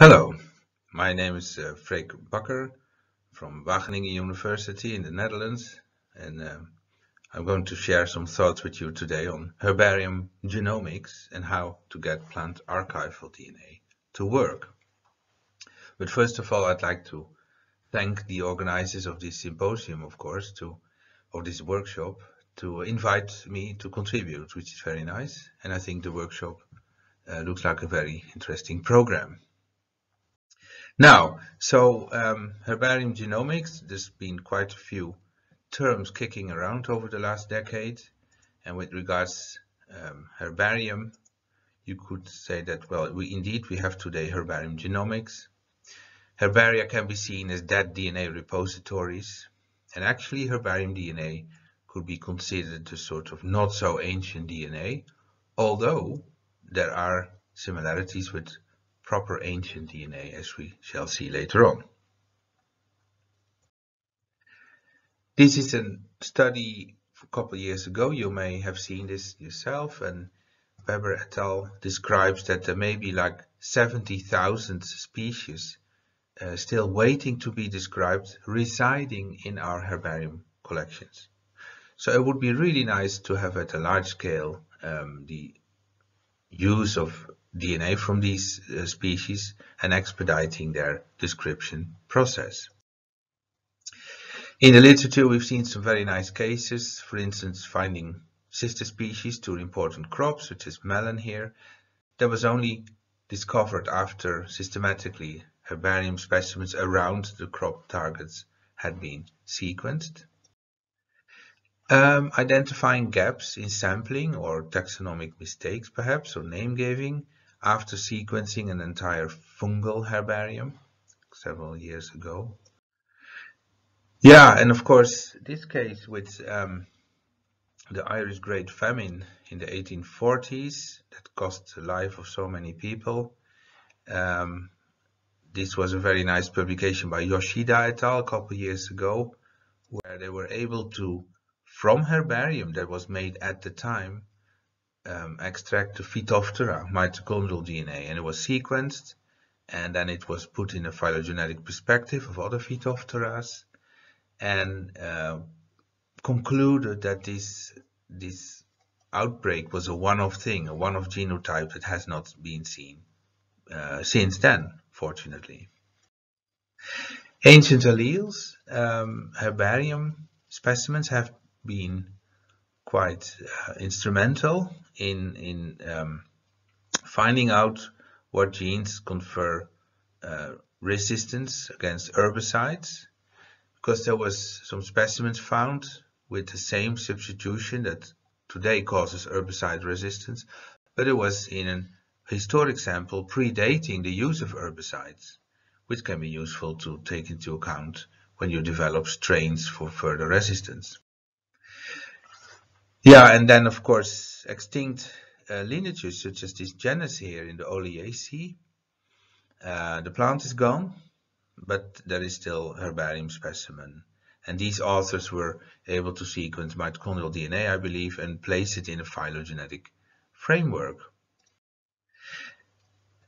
Hello, my name is Freek T. Bakker from Wageningen University in the Netherlands, and I'm going to share some thoughts with you today on herbarium genomics and how to get plant archival DNA to work. But first of all, I'd like to thank the organizers of this symposium, of course, of this workshop, to invite me to contribute, which is very nice. And I think the workshop looks like a very interesting program. Now, so herbarium genomics, there's been quite a few terms kicking around over the last decade. And with regards herbarium, you could say that, well, indeed we have today herbarium genomics. Herbaria can be seen as dead DNA repositories. And actually herbarium DNA could be considered a sort of not so ancient DNA, although there are similarities with proper ancient DNA, as we shall see later on. This is a study a couple of years ago. You may have seen this yourself, and Weber et al. Describes that there may be like 70,000 species still waiting to be described, residing in our herbarium collections. So it would be really nice to have at a large scale the use of DNA from these species and expediting their description process. In the literature, we've seen some very nice cases, for instance, finding sister species to important crops, such as melon here, that was only discovered after systematically herbarium specimens around the crop targets had been sequenced. Identifying gaps in sampling or taxonomic mistakes, perhaps, or name-giving after sequencing an entire fungal herbarium several years ago. Yeah, and of course, this case with the Irish Great Famine in the 1840s that cost the life of so many people. This was a very nice publication by Yoshida et al. A couple of years ago, where they were able to, from herbarium that was made at the time, extract the Phytophthora mitochondrial DNA, and it was sequenced, and then it was put in a phylogenetic perspective of other Phytophthoras, and concluded that this outbreak was a one-off thing, a one-off genotype that has not been seen since then, fortunately. Ancient alleles, herbarium specimens have been quite instrumental in finding out what genes confer resistance against herbicides, because there was some specimens found with the same substitution that today causes herbicide resistance, but it was in an historic sample predating the use of herbicides, which can be useful to take into account when you develop strains for further resistance. Yeah, and then of course extinct lineages such as this genus here in the Oleaceae. The plant is gone, but there is still herbarium specimen. And these authors were able to sequence mitochondrial DNA, I believe, and place it in a phylogenetic framework.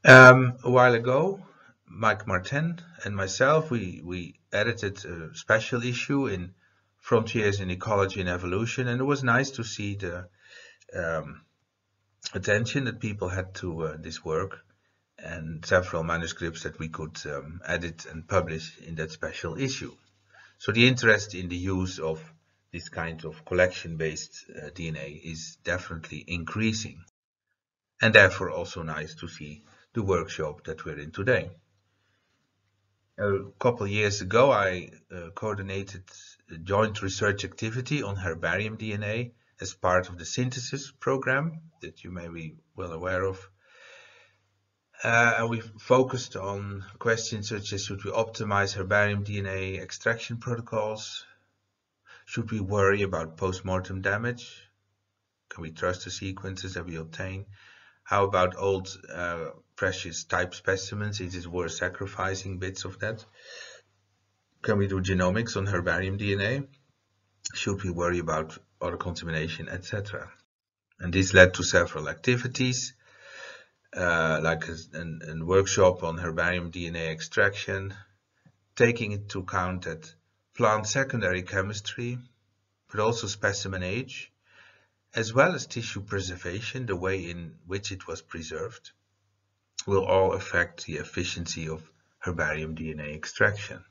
A while ago, Mike Martin and myself, we edited a special issue in Frontiers in Ecology and Evolution, and it was nice to see the attention that people had to this work, and several manuscripts that we could edit and publish in that special issue. So the interest in the use of this kind of collection-based DNA is definitely increasing, and therefore also nice to see the workshop that we're in today. A couple of years ago, I coordinated a joint research activity on herbarium DNA as part of the synthesis program that you may be well aware of. And we focused on questions such as, should we optimize herbarium DNA extraction protocols? Should we worry about post-mortem damage? Can we trust the sequences that we obtain? How about old precious type specimens? Is it worth sacrificing bits of that? Can we do genomics on herbarium DNA? Should we worry about other contamination, etc.? And this led to several activities. like a workshop on herbarium DNA extraction, taking into account that plant secondary chemistry, but also specimen age, as well as tissue preservation, the way in which it was preserved, will all affect the efficiency of herbarium DNA extraction.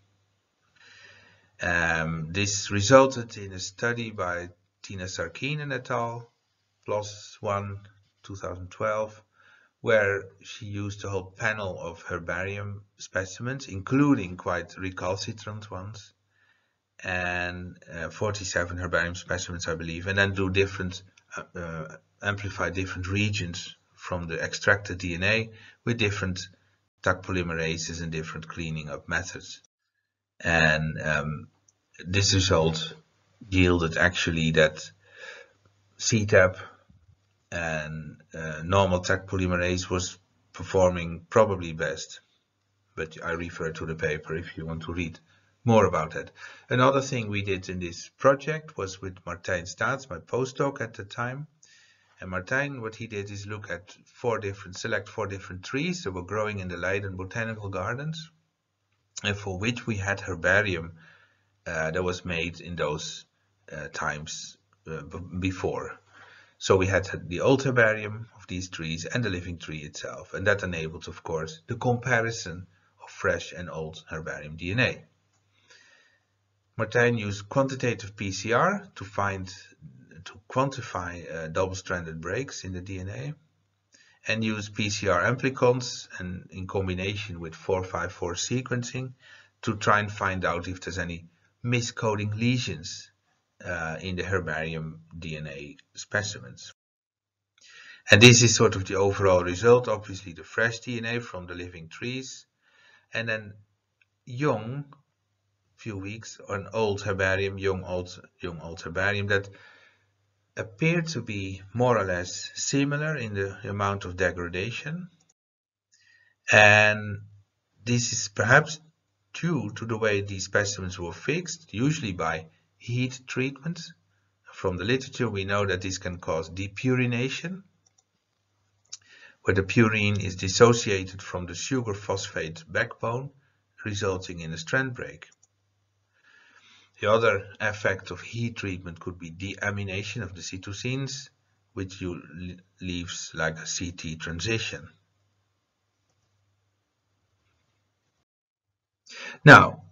This resulted in a study by Tina Sarkinen et al., PLOS 1, 2012, where she used a whole panel of herbarium specimens, including quite recalcitrant ones, and 47 herbarium specimens, I believe, and then do different, amplify different regions from the extracted DNA with different tag polymerases and different cleaning up methods. And this result yielded actually that CTAB and normal tag polymerase was performing probably best. But I refer to the paper if you want to read more about that. Another thing we did in this project was with Martijn Staats, my postdoc at the time. And Martijn, what he did is look at select four different trees that were growing in the Leiden Botanical Gardens, and for which we had herbarium that was made in those times before. So we had the old herbarium of these trees and the living tree itself, and that enabled, of course, the comparison of fresh and old herbarium DNA. Martijn used quantitative PCR to quantify double-stranded breaks in the DNA, and used PCR amplicons and in combination with 454 sequencing to try and find out if there's any miscoding lesions in the herbarium DNA specimens. And this is sort of the overall result, obviously the fresh DNA from the living trees, and then young, few weeks, an old herbarium, young old herbarium that appeared to be more or less similar in the amount of degradation. And this is perhaps due to the way these specimens were fixed, usually by heat treatment. From the literature we know that this can cause depurination, where the purine is dissociated from the sugar phosphate backbone, resulting in a strand break. The other effect of heat treatment could be deamination of the cytosines, which leaves like a CT transition. Now,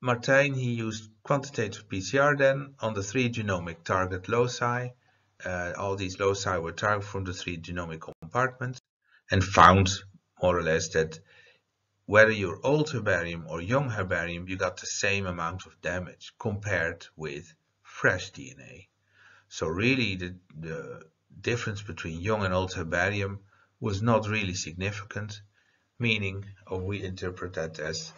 Martijn, he used quantitative PCR then on the three genomic target loci. All these loci were targeted from the three genomic compartments, and found more or less that whether you're old herbarium or young herbarium, you got the same amount of damage compared with fresh DNA. So really the difference between young and old herbarium was not really significant, meaning, or we interpret that as,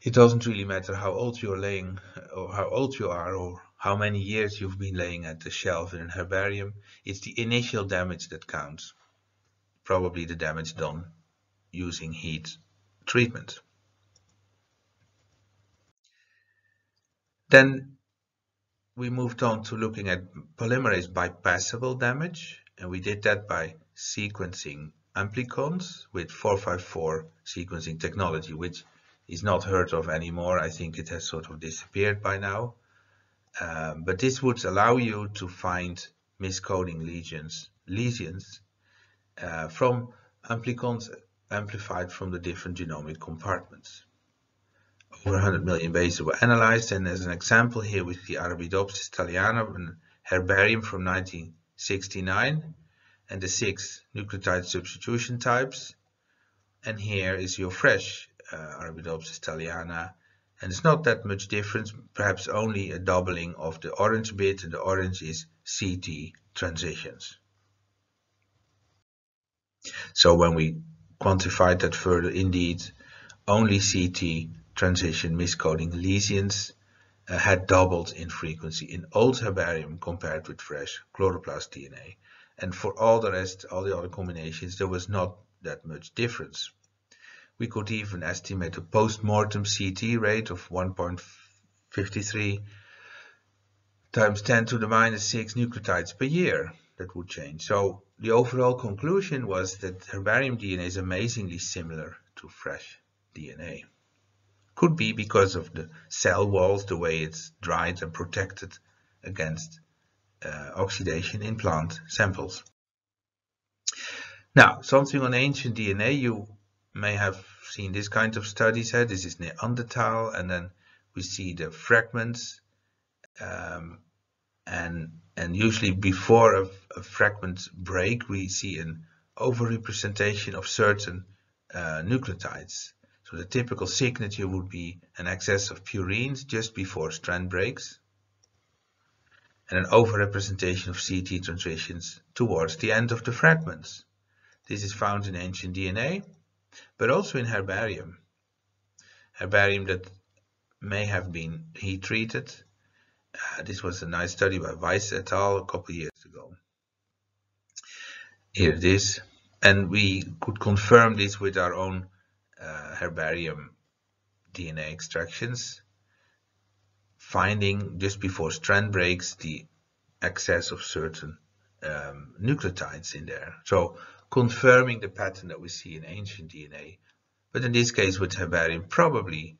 it doesn't really matter how old you're laying, or how old you are, or how many years you've been laying at the shelf in a herbarium. It's the initial damage that counts, probably the damage done using heat treatment. Then we moved on to looking at polymerase bypassable damage, and we did that by sequencing amplicons with 454 sequencing technology, which is not heard of anymore. I think it has sort of disappeared by now, but this would allow you to find miscoding lesions from amplicons amplified from the different genomic compartments. Over 100 million bases were analyzed, and as an example here with the Arabidopsis thaliana, an herbarium from 1969, and the 6 nucleotide substitution types. And here is your fresh Arabidopsis thaliana, and it's not that much difference, perhaps only a doubling of the orange bit, and the orange is CT transitions. So when we quantified that further, indeed, only CT transition miscoding lesions had doubled in frequency in old herbarium compared with fresh chloroplast DNA. And for all the rest, all the other combinations, there was not that much difference. We could even estimate a post-mortem CT rate of 1.53 times 10 to the minus 6 nucleotides per year that would change. So The overall conclusion was that herbarium DNA is amazingly similar to fresh DNA. Could be because of the cell walls, the way it's dried and protected against oxidation in plant samples. Now, something on ancient DNA. You may have seen this kind of studies. This is Neandertal, and then we see the fragments, and usually before a fragment break, we see an overrepresentation of certain nucleotides. So the typical signature would be an excess of purines just before strand breaks, and an overrepresentation of CT transitions towards the end of the fragments. This is found in ancient DNA, but also in herbarium. Herbarium that may have been heat-treated. This was a nice study by Weiss et al. A couple of years ago. Here it is. And we could confirm this with our own herbarium DNA extractions, finding just before strand breaks the excess of certain nucleotides in there. So confirming the pattern that we see in ancient DNA, but in this case with herbarium probably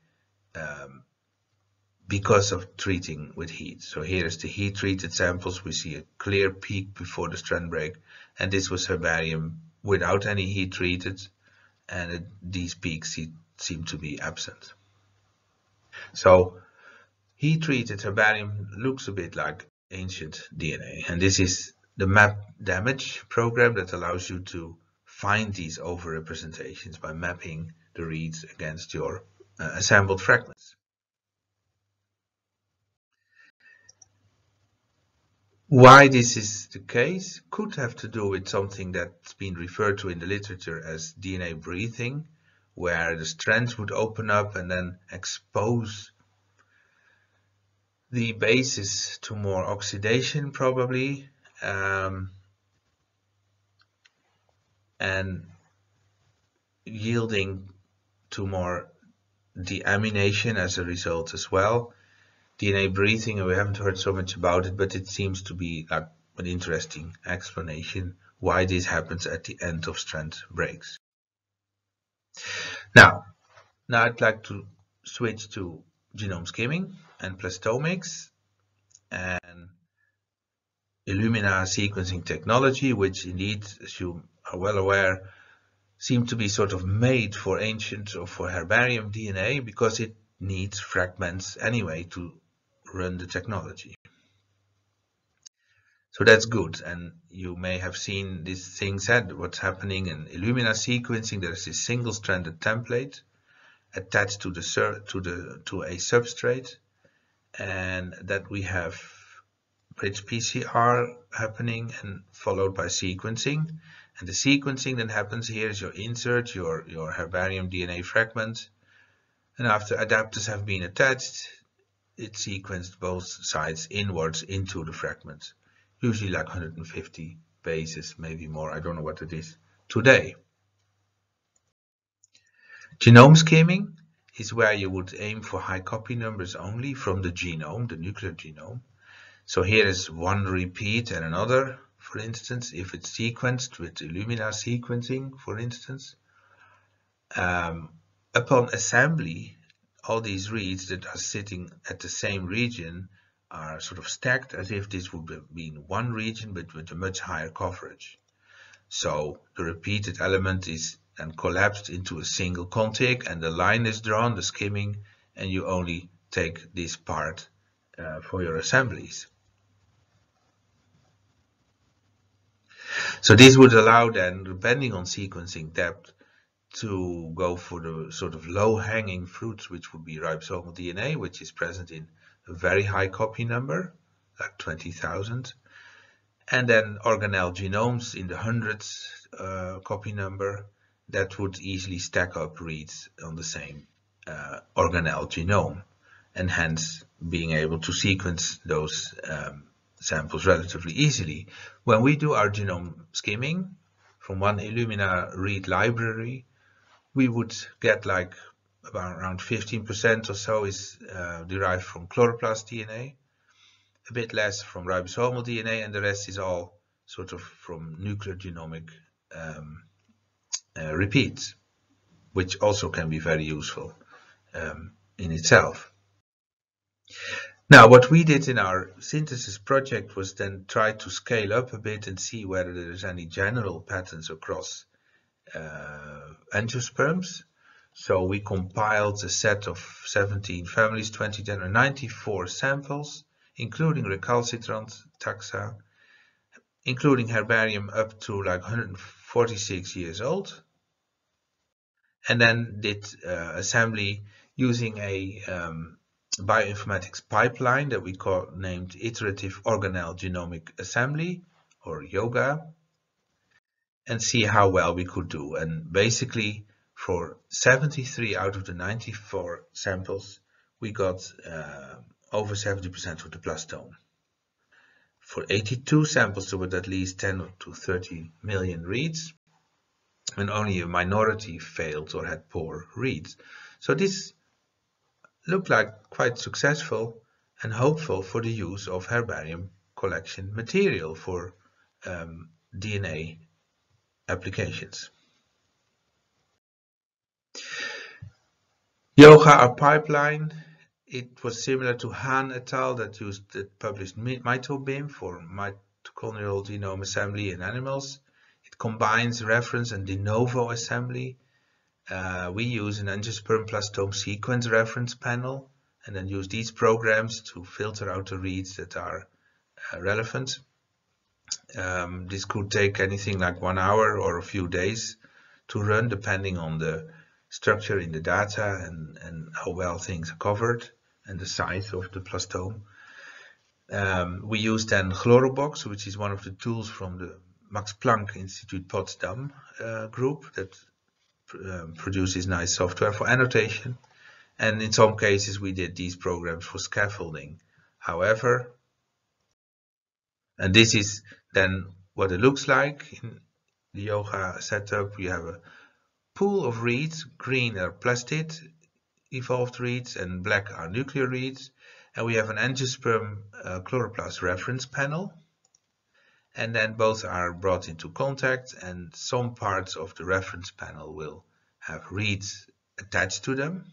because of treating with heat. So here is the heat-treated samples. We see a clear peak before the strand break, and this was herbarium without any heat-treated, and these peaks seem to be absent. So heat-treated herbarium looks a bit like ancient DNA, and this is the map damage program that allows you to find these overrepresentations by mapping the reads against your assembled fragments. Why this is the case could have to do with something that's been referred to in the literature as DNA breathing, where the strands would open up and then expose the bases to more oxidation probably, and yielding to more deamination as a result as well. DNA breathing, and we haven't heard so much about it, but it seems to be like an interesting explanation why this happens at the end of strand breaks. Now I'd like to switch to genome skimming and plastomics and Illumina sequencing technology, which indeed, as you are well aware, seem to be sort of made for ancient or for herbarium DNA because it needs fragments anyway to run the technology. So that's good, and you may have seen these things, what's happening in Illumina sequencing. There's this single-stranded template attached to a substrate, and that we have bridge PCR happening and followed by sequencing, and the sequencing then happens. Here is your insert, your herbarium DNA fragment. And after adapters have been attached, it sequenced both sides inwards into the fragments, usually like 150 bases, maybe more, I don't know what it is today. Genome skimming is where you would aim for high copy numbers only from the genome, the nuclear genome. So here is one repeat and another, for instance, if it's sequenced with Illumina sequencing, for instance. Upon assembly, all these reads that are sitting at the same region are sort of stacked as if this would have been one region, but with a much higher coverage. So the repeated element is then collapsed into a single contig, and the line is drawn, the skimming, and you only take this part for your assemblies. So this would allow then, depending on sequencing depth, to go for the sort of low-hanging fruits, which would be ribosomal DNA, which is present in a very high copy number, like 20,000, and then organelle genomes in the hundreds copy number that would easily stack up reads on the same organelle genome, and hence being able to sequence those samples relatively easily. When we do our genome skimming from one Illumina read library, we would get like about around 15% or so is derived from chloroplast DNA, a bit less from ribosomal DNA, and the rest is all sort of from nucleogenomic repeats, which also can be very useful in itself. Now, what we did in our synthesis project was then try to scale up a bit and see whether there is any general patterns across angiosperms. So we compiled a set of 17 families, 20 genera, 94 samples, including recalcitrant taxa, including herbarium up to like 146 years old, and then did assembly using a bioinformatics pipeline that we named Iterative Organelle Genomic Assembly, or YOGA, and see how well we could do. And basically, for 73 out of the 94 samples, we got over 70% of the plastome. For 82 samples, there were at least 10 to 30 million reads, and only a minority failed or had poor reads. So this looked like quite successful and hopeful for the use of herbarium collection material for DNA applications. YOGA, our pipeline, it was similar to Han et al. That published MitoBim for mitochondrial genome assembly in animals. It combines reference and de novo assembly. We use an angiosperm plastome sequence reference panel and then use these programs to filter out the reads that are relevant. This could take anything like 1 hour or a few days to run, depending on the structure in the data and how well things are covered and the size of the plastome. We use then Chlorobox, which is one of the tools from the Max Planck Institute Potsdam group that produces nice software for annotation, and in some cases we did these programs for scaffolding. However, and this is then what it looks like in the YOGA setup, we have a pool of reads. Green are plastid evolved reads and black are nuclear reads, and we have an angiosperm chloroplast reference panel, and then both are brought into contact, and some parts of the reference panel will have reads attached to them,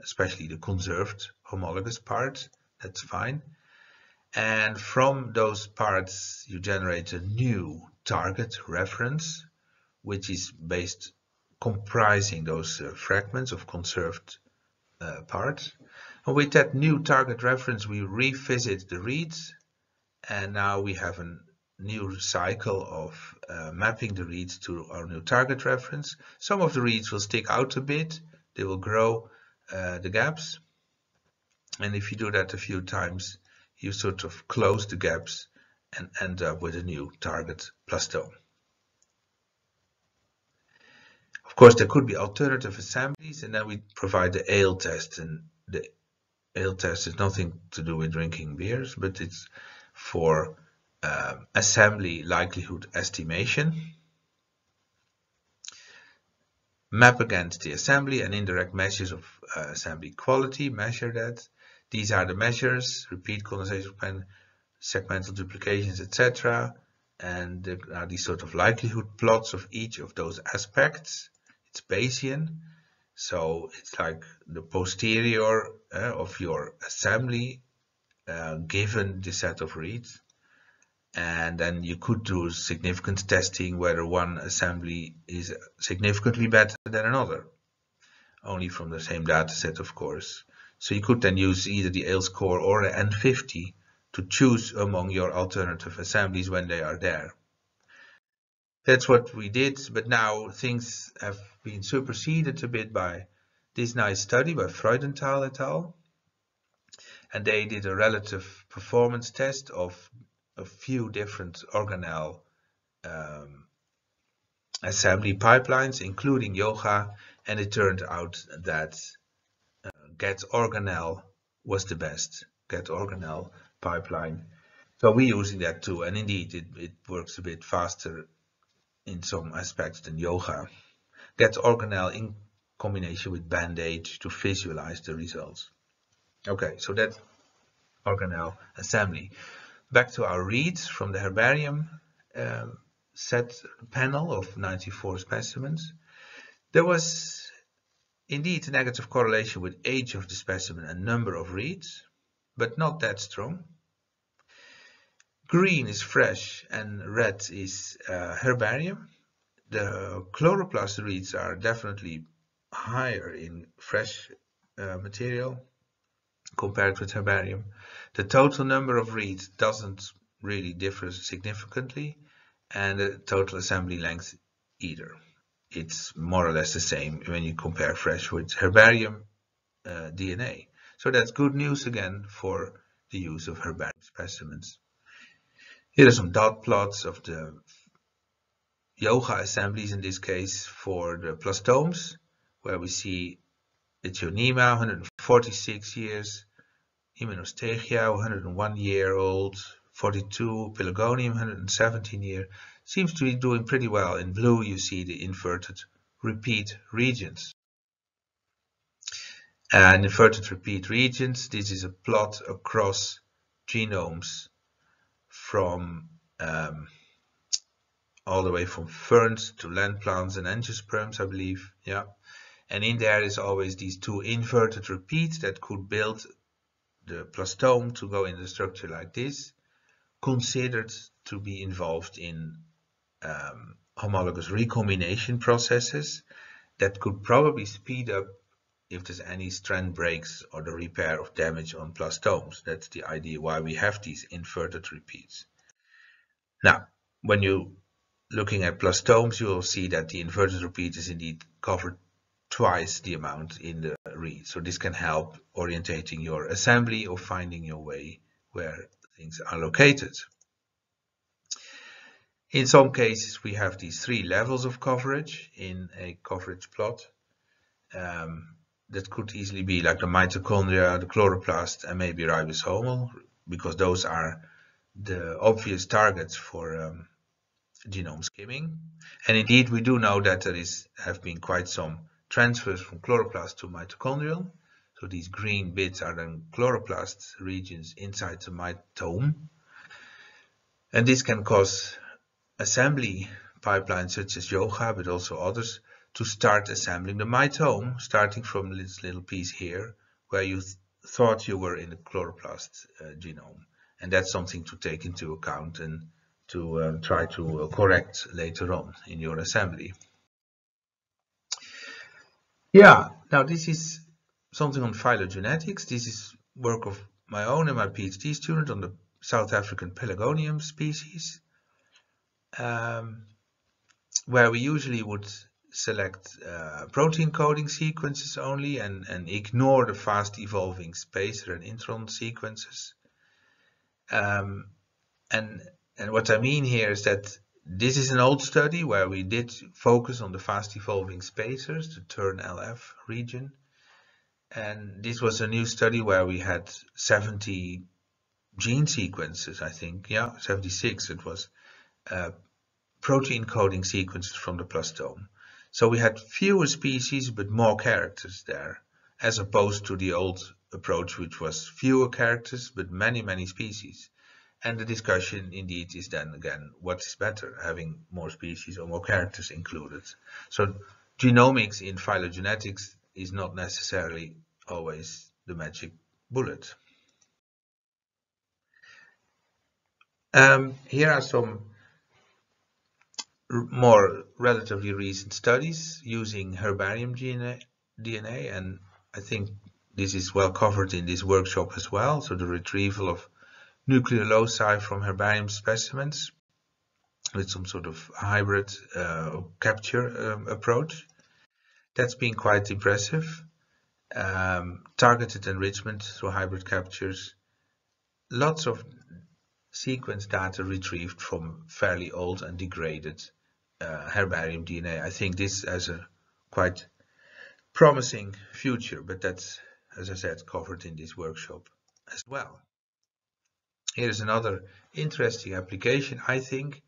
especially the conserved homologous part. That's fine. And from those parts you generate a new target reference, which is based comprising those fragments of conserved parts. And with that new target reference we revisit the reads, and now we have an new cycle of mapping the reads to our new target reference. Some of the reads will stick out a bit, they will grow the gaps, and if you do that a few times you sort of close the gaps and end up with a new target plastome. Of course there could be alternative assemblies, and then we provide the ale test, and the ale test is nothing to do with drinking beers, but it's for assembly likelihood estimation. Map against the assembly and indirect measures of assembly quality, measure that. These are the measures: repeat, condensation, segmental duplications, etc. And there are these sort of likelihood plots of each of those aspects. It's Bayesian, so it's like the posterior of your assembly given the set of reads. And then you could do significance testing, whether one assembly is significantly better than another, only from the same data set, of course. So you could then use either the Ale score or the N50 to choose among your alternative assemblies when they are there. That's what we did, but now things have been superseded a bit by this nice study by Freudenthal et al. And they did a relative performance test of a few different organelle assembly pipelines, including YOGA, and it turned out that GetOrganelle was the best, GetOrganelle pipeline. So we're using that too, and indeed it works a bit faster in some aspects than YOGA. GetOrganelle in combination with Bandage to visualize the results. Okay, so that organelle assembly. Back to our reads from the herbarium, set panel of 94 specimens, there was indeed a negative correlation with age of the specimen and number of reads, but not that strong. Green is fresh and red is herbarium. The chloroplast reads are definitely higher in fresh material compared with herbarium. The total number of reads doesn't really differ significantly, and the total assembly length either. It's more or less the same when you compare fresh with herbarium DNA. So that's good news again for the use of herbarium specimens. Here are some dot plots of the yoga assemblies, in this case for the plastomes, where we see Ethionema, 146 years, Hymenostegia, 101 year old, 42, Pelargonium, 117 year, seems to be doing pretty well. In blue you see the inverted repeat regions. And inverted repeat regions, this is a plot across genomes from all the way from ferns to land plants and angiosperms, I believe. Yeah. And in there is always these two inverted repeats that could build the plastome to go in a structure like this, considered to be involved in homologous recombination processes that could probably speed up if there's any strand breaks or the repair of damage on plastomes. That's the idea why we have these inverted repeats. Now, when you're looking at plastomes, you will see that the inverted repeat is indeed covered twice the amount in the read. So this can help orientating your assembly or finding your way where things are located. In some cases, we have these three levels of coverage in a coverage plot. That could easily be like the mitochondria, the chloroplast, and maybe ribosomal, because those are the obvious targets for genome skimming. And indeed, we do know that there have been quite some transfers from chloroplast to mitochondrial. So these green bits are then chloroplast regions inside the mitome. And this can cause assembly pipelines such as yoga, but also others, to start assembling the mitome, starting from this little piece here, where you thought you were in the chloroplast genome. And that's something to take into account and to try to correct later on in your assembly. Yeah, now this is something on phylogenetics. This is work of my own and my PhD student on the South African Pelargonium species, where we usually would select protein coding sequences only and ignore the fast evolving spacer and intron sequences. And what I mean here is that this is an old study where we did focus on the fast evolving spacers, the TERN-LF region. And this was a new study where we had 70 gene sequences, I think. Yeah, 76 it was, protein coding sequences from the plastome. So we had fewer species, but more characters there, as opposed to the old approach, which was fewer characters, but many, many species. And the discussion indeed is then again, what's better, having more species or more characters included? So genomics in phylogenetics is not necessarily always the magic bullet. Here are some more relatively recent studies using herbarium DNA, and I think this is well covered in this workshop as well. So the retrieval of nucleoloci from herbarium specimens with some sort of hybrid capture approach. That's been quite impressive. Targeted enrichment through hybrid captures. Lots of sequence data retrieved from fairly old and degraded herbarium DNA. I think this has a quite promising future, but that's, as I said, covered in this workshop as well. Here's another interesting application, I think.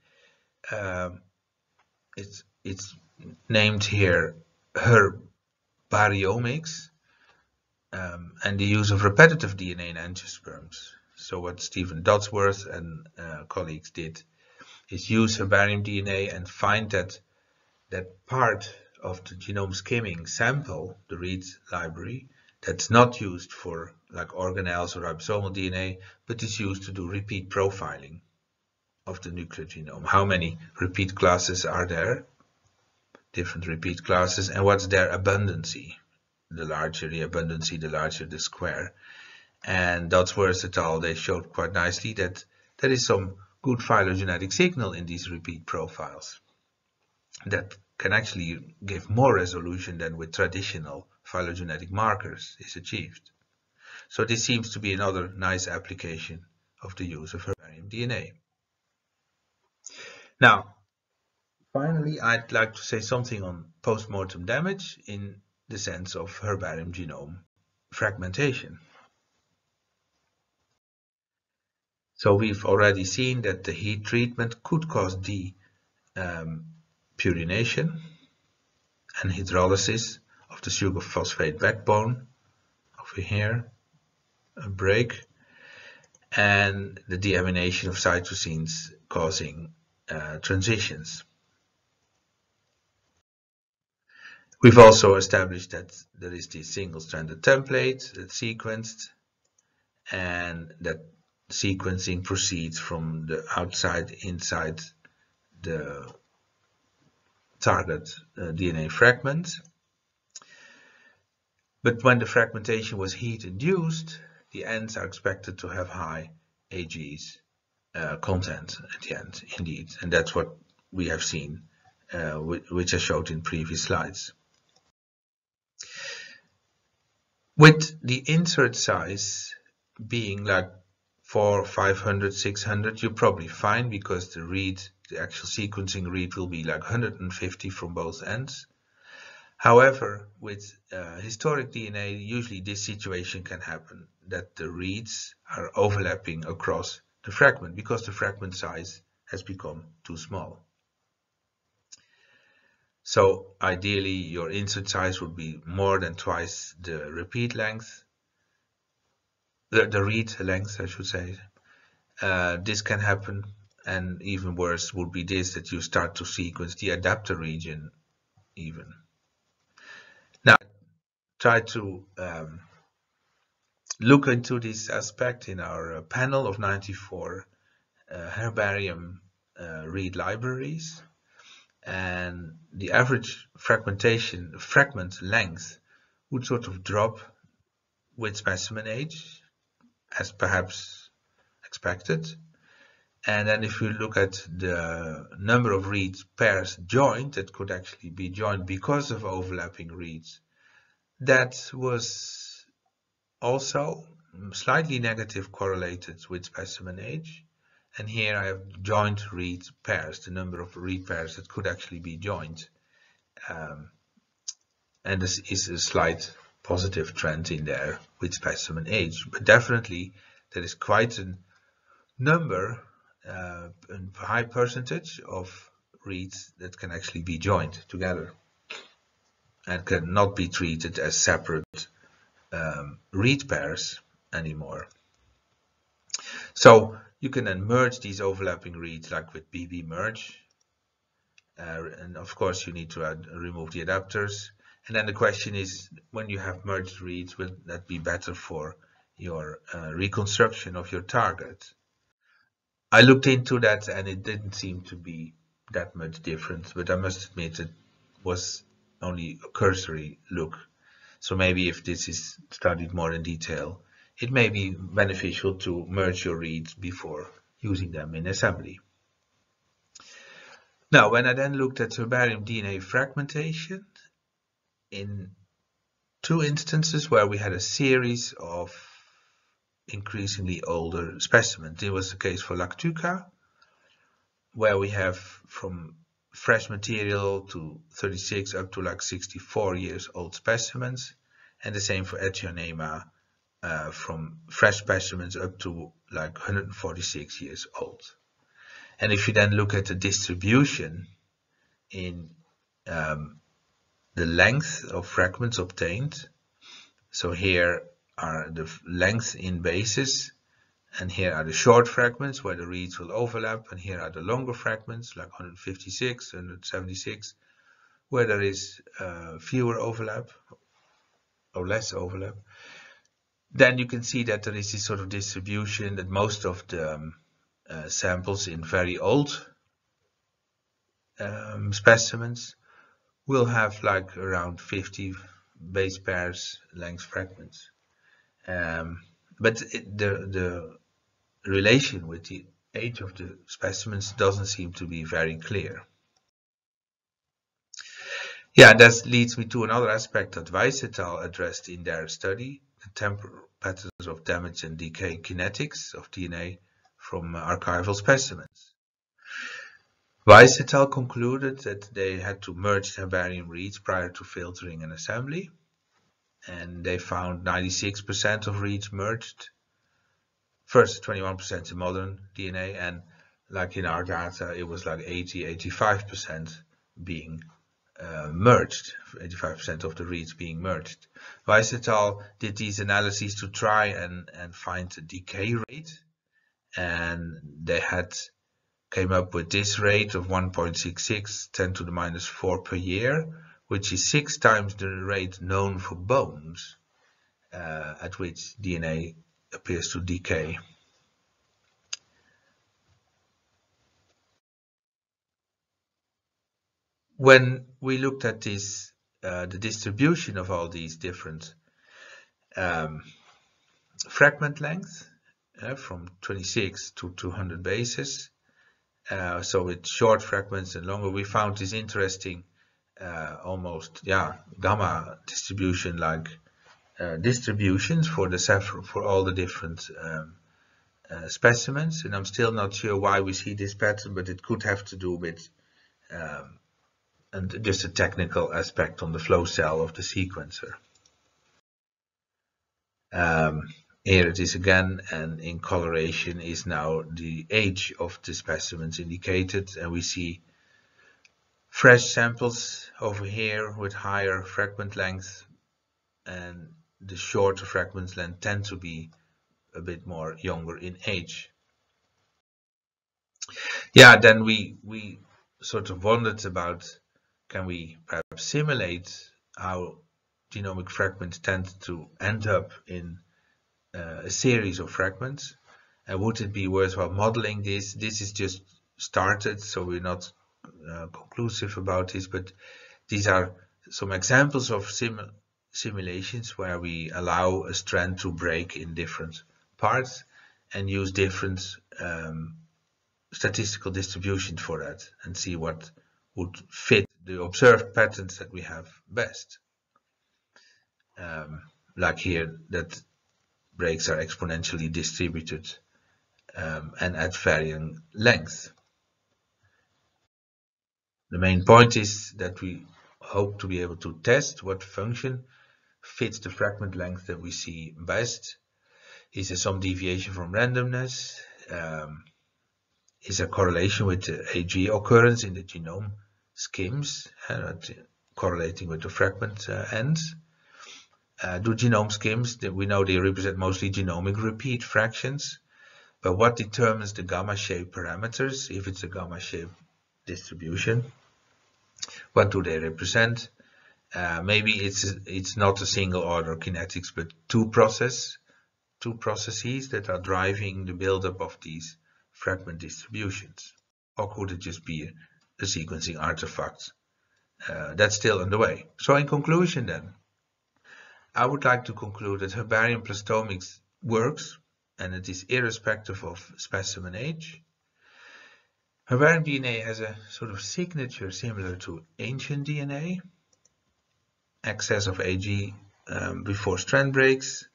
It's named here herbariomics, and the use of repetitive DNA in angiosperms. So what Stephen Dodsworth and colleagues did is use herbarium DNA and find that part of the genome skimming sample, the reads library, that's not used for like organelles or ribosomal DNA, but is used to do repeat profiling of the nuclear genome. How many repeat classes are there? Different repeat classes, and what's their abundancy? The larger the abundancy, the larger the square. And Dodsworth et al., they showed quite nicely that there is some good phylogenetic signal in these repeat profiles that can actually give more resolution than with traditional phylogenetic markers is achieved. So this seems to be another nice application of the use of herbarium DNA. Now, finally, I'd like to say something on post-mortem damage in the sense of herbarium genome fragmentation. So we've already seen that the heat treatment could cause depurination and hydrolysis of the sugar phosphate backbone, over here, a break, and the deamination of cytosines causing transitions. We've also established that there is this single-stranded template that's sequenced, and that sequencing proceeds from the outside inside the target DNA fragment. But when the fragmentation was heat-induced, the ends are expected to have high Ags content at the end, indeed. And that's what we have seen, which I showed in previous slides. With the insert size being like 400, 500, 600, you're probably fine, because the read, the actual sequencing read, will be like 150 from both ends. However, with historic DNA, usually this situation can happen, that the reads are overlapping across the fragment because the fragment size has become too small. So ideally, your insert size would be more than twice the repeat length, the read length, I should say. This can happen, and even worse would be this, that you start to sequence the adapter region even. Now, try to look into this aspect in our panel of 94 herbarium read libraries, and the average fragment length would sort of drop with specimen age, as perhaps expected. And then if you look at the number of read pairs joined, that could actually be joined because of overlapping reads, that was also slightly negative correlated with specimen age. And here I have joint read pairs, the number of read pairs that could actually be joined. And this is a slight positive trend in there with specimen age. But definitely there is quite a number, a high percentage of reads that can actually be joined together and cannot be treated as separate read pairs anymore. So you can then merge these overlapping reads like with BBmerge. And of course you need to remove the adapters. And then the question is, when you have merged reads, will that be better for your reconstruction of your target? I looked into that, and it didn't seem to be that much different, but I must admit it was only a cursory look. So maybe if this is studied more in detail, it may be beneficial to merge your reads before using them in assembly. Now, when I then looked at herbarium DNA fragmentation, in two instances where we had a series of increasingly older specimens. It was the case for Lactuca, where we have from fresh material to 36 up to like 64 years old specimens, and the same for Ethionema, from fresh specimens up to like 146 years old. And if you then look at the distribution in the length of fragments obtained, so here are the length in bases And here are the short fragments where the reeds will overlap, and here are the longer fragments like 156, 176, where there is fewer overlap or less overlap. Then you can see that there is this sort of distribution that most of the samples in very old specimens will have like around 50 base pairs length fragments. But the relation with the age of the specimens doesn't seem to be very clear. Yeah, that leads me to another aspect that Weiss et al. Addressed in their study, the temporal patterns of damage and decay kinetics of DNA from archival specimens. Weiss et al. Concluded that they had to merge herbarium reeds prior to filtering and assembly, and they found 96% of reeds merged, first 21% in modern DNA, and like in our data it was like 85% being merged, 85% of the reeds being merged. Weiss et al. Did these analyses to try and find the decay rate, and they came up with this rate of 1.66, 10 to the minus 4 per year, which is 6 times the rate known for bones at which DNA appears to decay. When we looked at this, the distribution of all these different fragment lengths from 26 to 200 bases, so with short fragments and longer, we found this interesting almost, yeah, gamma distribution, like distributions for the for all the different specimens. And I'm still not sure why we see this pattern, but it could have to do with and just a technical aspect on the flow cell of the sequencer. Here it is again, and in coloration is now the age of the specimens indicated, and we see fresh samples over here with higher fragment length, and the shorter fragment length tend to be a bit more younger in age. Yeah, then we sort of wondered about, can we perhaps simulate how genomic fragments tend to end up in a series of fragments, and would it be worthwhile modeling this? This is just started, so we're not conclusive about this, but these are some examples of simulations where we allow a strand to break in different parts and use different statistical distributions for that, and see what would fit the observed patterns that we have best. Like here, that breaks are exponentially distributed and at varying lengths. The main point is that we hope to be able to test what function fits the fragment length that we see best. Is there some deviation from randomness? Is there correlation with the AG occurrence in the genome schemes, correlating with the fragment ends? Do genome schemes, we know they represent mostly genomic repeat fractions, but what determines the gamma-shaped parameters, if it's a gamma-shaped distribution? What do they represent? Maybe it's not a single order kinetics, but two processes that are driving the buildup of these fragment distributions. Or could it just be a sequencing artifact? That's still underway. So in conclusion then, I would like to conclude that herbarium plastomics works, and it is irrespective of specimen age. Herbarium DNA has a sort of signature similar to ancient DNA. Excess of AG before strand breaks,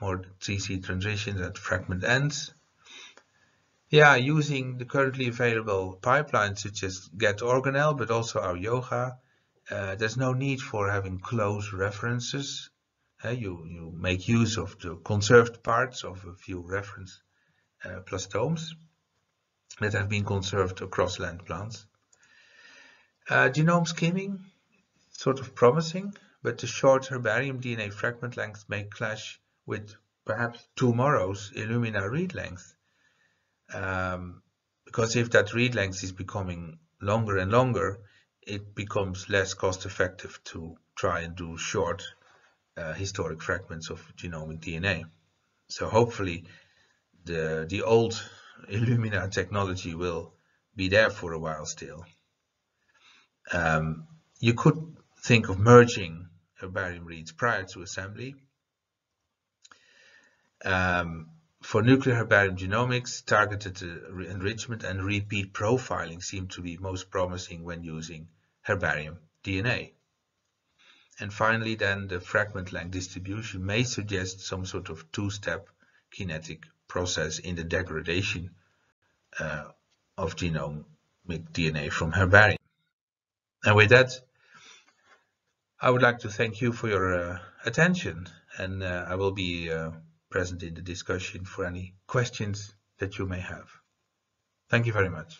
more 3C transitions at fragment ends. Yeah, using the currently available pipelines such as GetOrganelle, but also our YOGA, there's no need for having close references. You make use of the conserved parts of a few reference plastomes that have been conserved across land plants. Genome skimming, sort of promising, but the short herbarium DNA fragment lengths may clash with perhaps tomorrow's Illumina read length. Because if that read length is becoming longer and longer, it becomes less cost effective to try and do short historic fragments of genomic DNA. So hopefully the old Illumina technology will be there for a while still. You could think of merging herbarium reads prior to assembly. For nuclear herbarium genomics, targeted enrichment and repeat profiling seem to be most promising when using herbarium DNA. And finally, then the fragment length distribution may suggest some sort of two-step kinetic process in the degradation of genomic DNA from herbarium. And with that, I would like to thank you for your attention, and I will be present in the discussion for any questions that you may have. Thank you very much.